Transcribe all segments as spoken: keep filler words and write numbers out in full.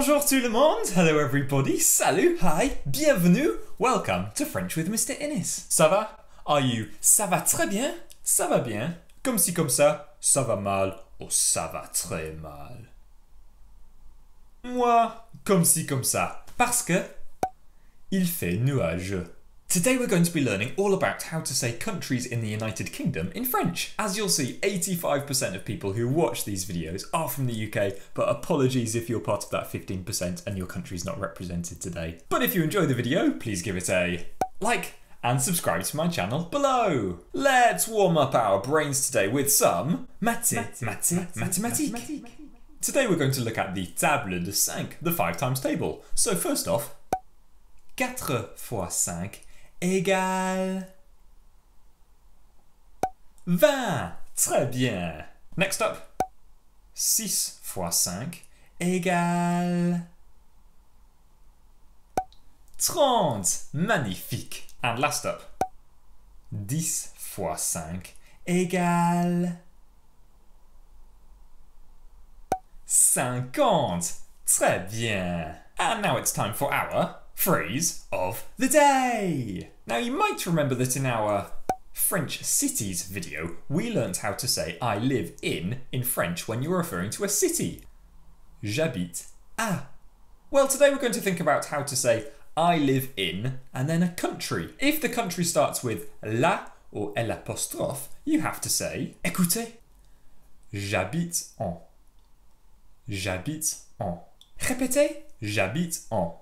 Bonjour tout le monde, hello everybody, salut, hi, bienvenue, welcome to French with Mister Innes. Ça va? Are you? Ça va très bien? Ça va bien? Comme si comme ça, ça va mal, oh ça va très mal. Moi, comme si comme ça, parce que il fait nuageux. Today we're going to be learning all about how to say countries in the United Kingdom in French. As you'll see, eighty-five percent of people who watch these videos are from the U K, but apologies if you're part of that fifteen percent and your country's not represented today. But if you enjoy the video, please give it a like and subscribe to my channel below. Let's warm up our brains today with some maths, maths, maths, mathématiques. Today we're going to look at the table de cinq, the five times table. So first off, quatre fois cinq égale vingt. Très bien. Next up. six fois cinq égale trente. Magnifique. And last up. dix fois cinq égale cinquante. Très bien. And now it's time for our phrase of the day. Now you might remember that in our French cities video, we learned how to say I live in in French when you're referring to a city. J'habite à. Well, today we're going to think about how to say I live in and then a country. If the country starts with la or l apostrophe, you have to say écoutez. J'habite en. J'habite en. Répétez. J'habite en.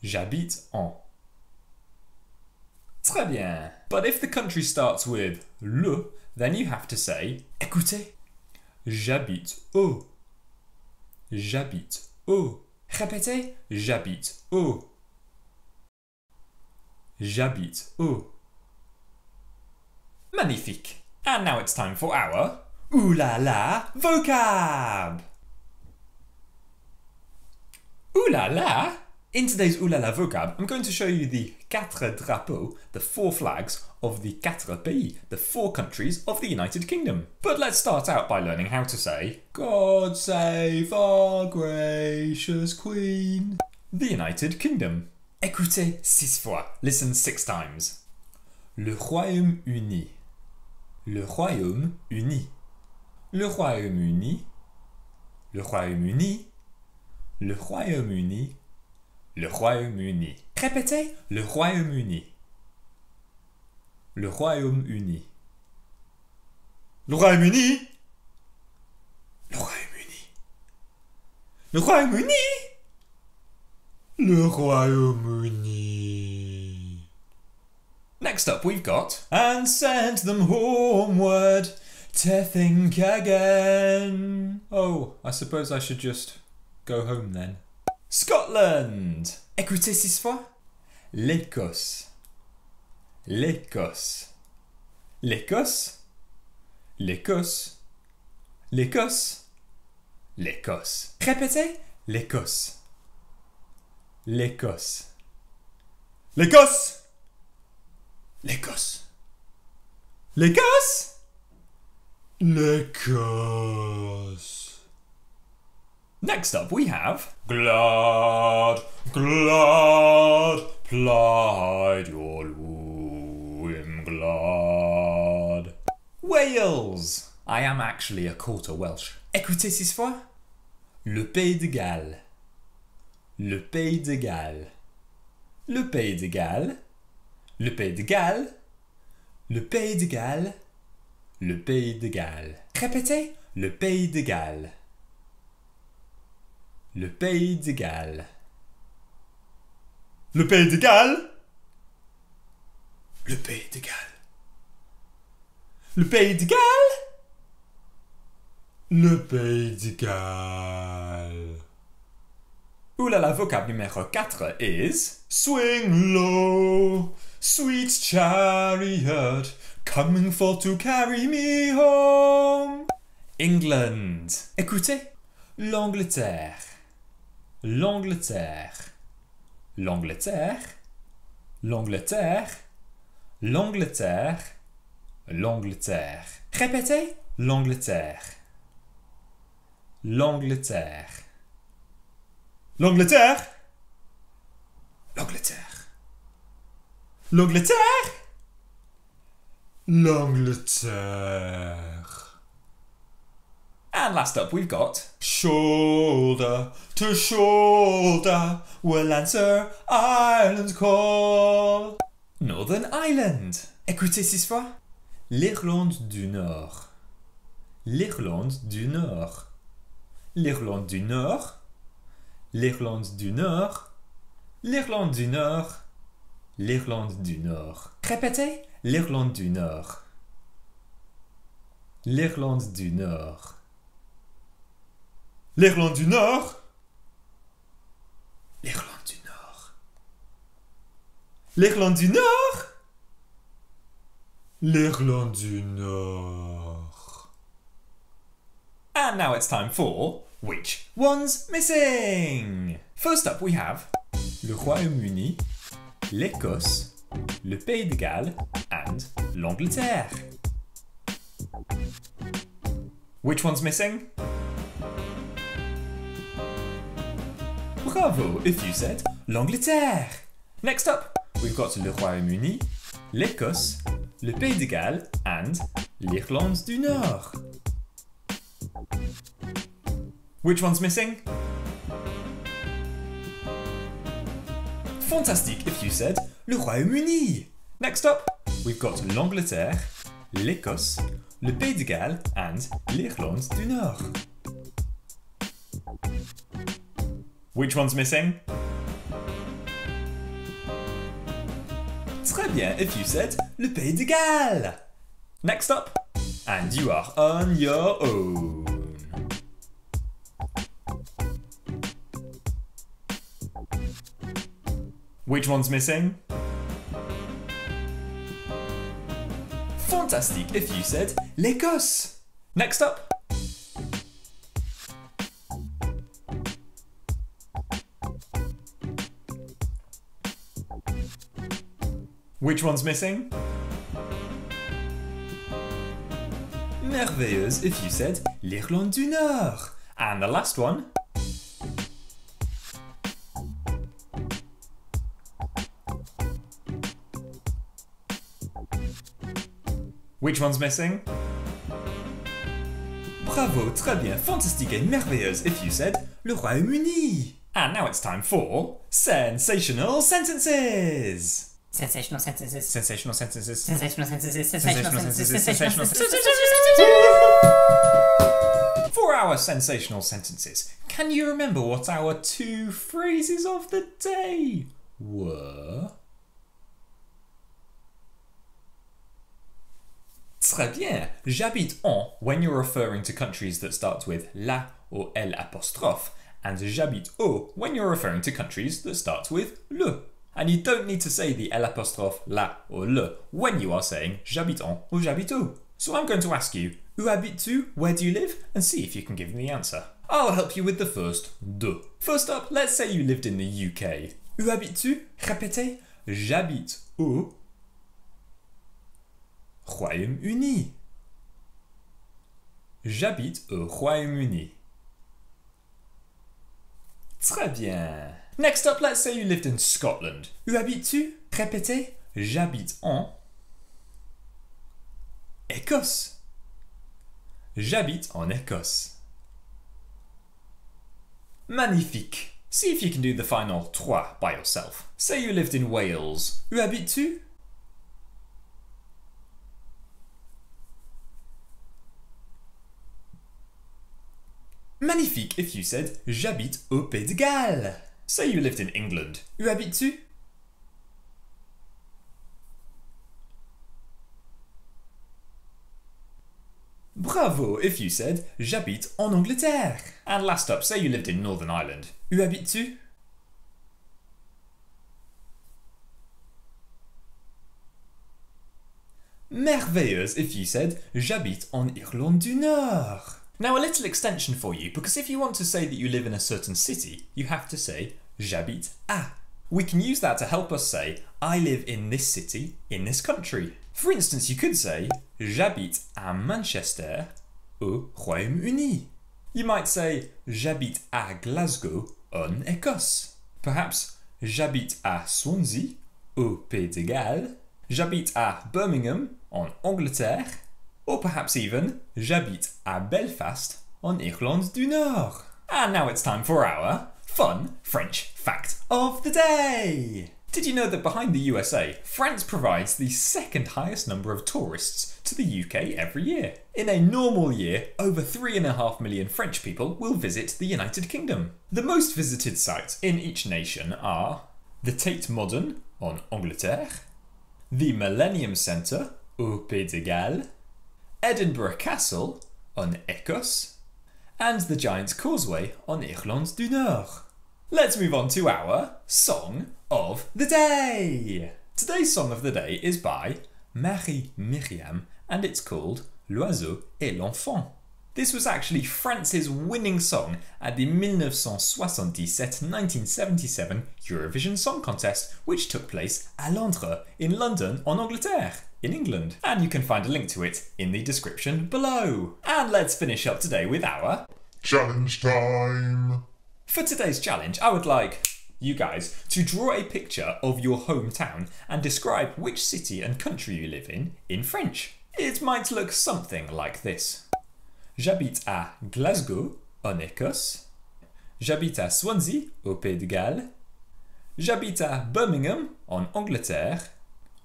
J'habite en. Très bien. But if the country starts with le, then you have to say écoutez. J'habite au. J'habite au. Répétez. J'habite au. J'habite au. Magnifique. And now it's time for our Ouh la la vocab. Ouh la la. In today's Ouh la la vocab, I'm going to show you the quatre drapeaux, the four flags of the quatre pays, the four countries of the United Kingdom. But let's start out by learning how to say God save our gracious Queen, the United Kingdom. Écoutez six fois, listen six times. Le Royaume-Uni, le Royaume-Uni, le Royaume-Uni, le Royaume-Uni, le Royaume-Uni. Le Royaume-Uni. Répétez, le Royaume-Uni. Le Royaume-Uni. Le Royaume-Uni. Le Royaume-Uni. Le Royaume-Uni. Le Royaume-Uni. Next up we've got and send them homeward to think again. Oh, I suppose I should just go home then. Scotland. Écoutez six fois. L'Écosse. L'Écosse. L'Écosse. L'Écosse. L'Écosse. L'Écosse. Répétez. L'Écosse. L'Écosse. L'Écosse. L'Écosse. L'Écosse. L'Écosse. Next up we have Glad, glad, plaid your loom glad. Wales. I am actually a quarter Welsh. Écoutez six fois. Le Pays de Galles. Le Pays de Galles. Le Pays de Galles. Le Pays de Galles. Le Pays de Galles. Le Pays de Galles. Répétez. Le Pays de Galles. Le Pays de Galles. Le Pays de Galles. Le Pays de Galles. Le Pays de Galles. Le Pays de Galles. Ouh là là, vocable numéro quatre is swing low, sweet chariot, coming for to carry me home. England. Écoutez. L'Angleterre. L'Angleterre, l'Angleterre, l'Angleterre, l'Angleterre, l'Angleterre. Répétez, l'Angleterre, l'Angleterre, L'Angleterre. L'Angleterre. L'Angleterre. L'Angleterre. And last up, we've got shoulder to shoulder, we'll answer Ireland's call. Northern Ireland. Écoutez cette fois. L'Irlande du Nord. L'Irlande du Nord. L'Irlande du Nord. L'Irlande du Nord. L'Irlande du Nord. L'Irlande du Nord. Répétez. L'Irlande du Nord. L'Irlande du Nord. L'Irlande du Nord. L'Irlande du Nord. L'Irlande du Nord. L'Irlande du Nord. And now it's time for Which One's Missing? First up we have le Royaume-Uni, l'Écosse, le Pays de Galles and l'Angleterre. Which one's missing? Bravo if you said l'Angleterre. Next up, we've got le Royaume-Uni, l'Écosse, le Pays de Galles and l'Irlande du Nord. Which one's missing? Fantastic if you said le Royaume-Uni. Next up, we've got l'Angleterre, l'Écosse, le Pays de Galles and l'Irlande du Nord. Which one's missing? Très bien if you said le Pays de Galles. Next up, and you are on your own. Which one's missing? Fantastic if you said l'Écosse. Next up. Which one's missing? Merveilleuse if you said l'Irlande du Nord. And the last one. Which one's missing? Bravo, très bien, fantastique et merveilleuse if you said le Royaume-Uni. And now it's time for sensational sentences. Sensational sentences. Sensational sentences. Sensational sentences. Sensational sentences. Sensational sentences. For our sensational sentences, can you remember what our two phrases of the day were? Très bien. J'habite en when you're referring to countries that start with la or l apostrophe, and j'habite au when you're referring to countries that start with le. And you don't need to say the l apostrophe, la or le when you are saying j'habite en or j'habite au. So I'm going to ask you, où habites-tu? Where do you live? And see if you can give me the answer. I'll help you with the first de. First up, let's say you lived in the U K. Où habites-tu? Répétez. J'habite au Royaume-Uni. J'habite au Royaume-Uni. Très bien. Next up, let's say you lived in Scotland. Où habites-tu? Répétez. J'habite en Écosse. J'habite en Écosse. Magnifique. See if you can do the final trois by yourself. Say you lived in Wales. Où habites-tu? Magnifique if you said j'habite au Pays de Galles. Say you lived in England. Où habites-tu? Bravo if you said j'habite en Angleterre. And last up, say you lived in Northern Ireland. Où habites-tu? Merveilleuse if you said j'habite en Irlande du Nord. Now a little extension for you, because if you want to say that you live in a certain city, you have to say j'habite à. We can use that to help us say I live in this city, in this country. For instance, you could say j'habite à Manchester, au Royaume-Uni. You might say j'habite à Glasgow, en Écosse. Perhaps j'habite à Swansea, au Pays de Galles, j'habite à Birmingham, en Angleterre, or perhaps even, j'habite à Belfast, en Irlande du Nord. And now it's time for our fun French fact of the day! Did you know that behind the U S A, France provides the second highest number of tourists to the U K every year? In a normal year, over three point five million French people will visit the United Kingdom. The most visited sites in each nation are the Tate Modern, en Angleterre, the Millennium Centre, au Pays de Galles, Edinburgh Castle, en Écosse, and the Giant's Causeway, en Irlande du Nord. Let's move on to our Song of the Day! Today's Song of the Day is by Marie Myriam and it's called L'Oiseau et L'Enfant. This was actually France's winning song at the nineteen seventy-seven nineteen seventy-seven Eurovision Song Contest, which took place à Londres, in London, en Angleterre, in England. And you can find a link to it in the description below. And let's finish up today with our challenge time! For today's challenge, I would like you guys to draw a picture of your hometown and describe which city and country you live in in French. It might look something like this. J'habite à Glasgow, en Écosse. J'habite à Swansea, au Pays de Galles. J'habite à Birmingham, en Angleterre.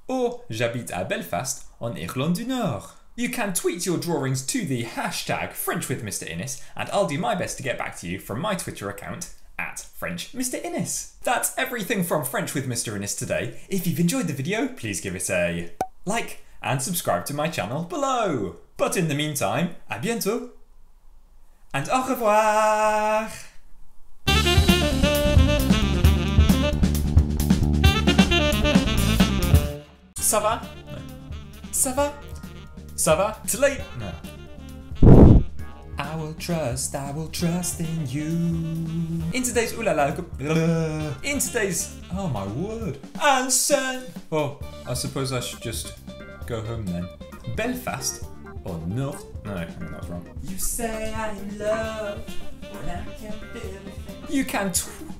Or j'habite à Belfast, en Irlande du Nord. You can tweet your drawings to the hashtag French with Mister Innes, and I'll do my best to get back to you from my Twitter account at French Mister Innes. That's everything from French with Mister Innes today. If you've enjoyed the video, please give it a like and subscribe to my channel below. But in the meantime, à bientôt and au revoir! Ça va? Ça va? Ça va? It's late! No. I will trust, I will trust in you. In today's Ulala. In today's. Oh my word. And sen. Oh, I suppose I should just go home then. Belfast? Or North? No, I mean, that's wrong. You say I'm loved when I can't feel anything. You can. Tw